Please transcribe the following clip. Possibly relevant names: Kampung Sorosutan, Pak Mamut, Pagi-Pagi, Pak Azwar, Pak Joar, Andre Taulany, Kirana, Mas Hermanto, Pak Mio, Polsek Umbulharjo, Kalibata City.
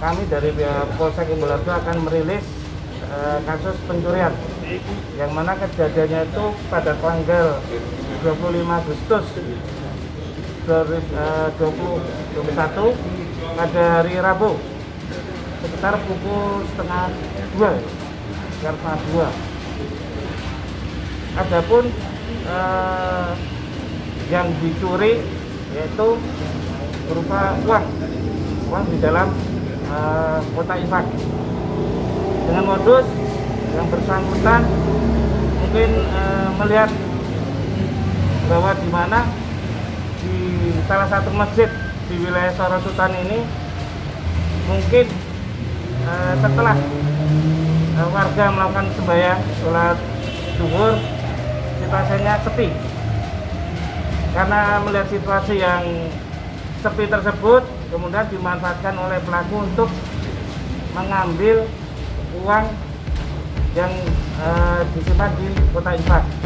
kami dari Polsek Umbulharjo akan merilis kasus pencurian yang mana kejadiannya itu pada tanggal 25 Agustus 2021 pada hari Rabu sekitar pukul setengah dua. Adapun yang dicuri yaitu berupa uang di dalam kotak infak dengan modus yang bersangkutan mungkin melihat bahwa di mana di salah satu masjid di wilayah Sorosutan ini mungkin setelah warga melakukan sembahyang sholat zuhur situasinya sepi. Karena melihat situasi yang sepi tersebut kemudian dimanfaatkan oleh pelaku untuk mengambil uang yang disimpan di kotak infak.